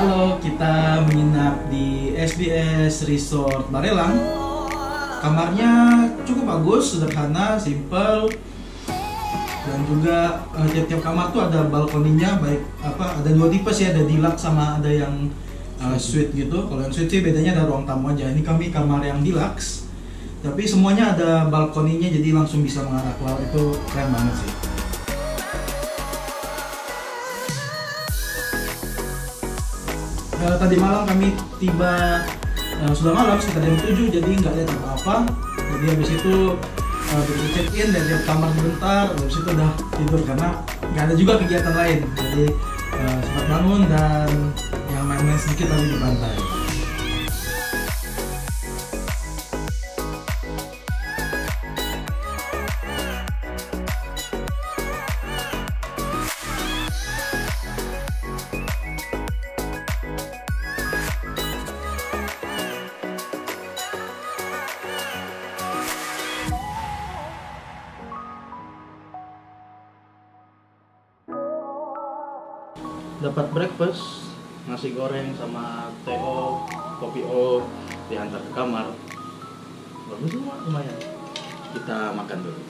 Halo, kita menginap di SBS Resort Barelang. Kamarnya cukup bagus, sederhana, simple. Dan juga tiap-tiap kamar tuh ada balkoninya, baik ada dua tipe sih, ada deluxe sama ada yang suite gitu. Kalau yang suite sih bedanya ada ruang tamu aja. Ini kami kamar yang deluxe. Tapi semuanya ada balkoninya, jadi langsung bisa mengarah ke laut. Itu keren banget sih. Tadi malam kami tiba sudah malam sekitar jam 7, jadi nggak lihat apa-apa. Jadi habis itu begitu check in dari kamar sebentar, habis itu udah tidur karena nggak ada juga kegiatan lain. Jadi sempat bangun dan yang main-main sedikit tadi di pantai. Dapat breakfast, nasi goreng sama teh o, kopi o, diantar ke kamar. Bagus semua, lumayan. Kita makan dulu.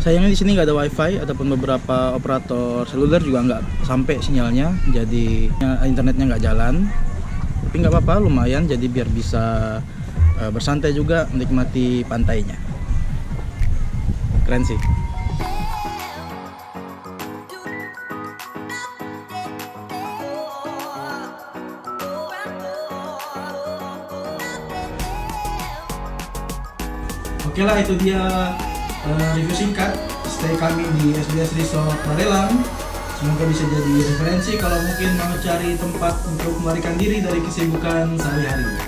Sayangnya di sini nggak ada wifi ataupun beberapa operator seluler juga nggak sampai sinyalnya, jadi internetnya nggak jalan. Tapi nggak apa-apa, lumayan. Jadi biar bisa bersantai juga, menikmati pantainya. Keren sih. Oke lah, itu dia review singkat stay kami di SBS Resort Barelang. Semoga bisa jadi referensi kalau mungkin mau cari tempat untuk melarikan diri dari kesibukan sehari-hari.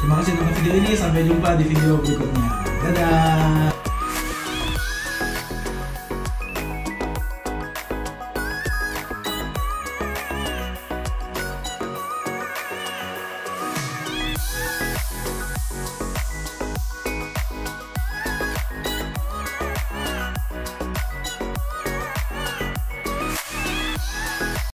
Terima kasih untuk video ini, sampai jumpa di video berikutnya. Dadah!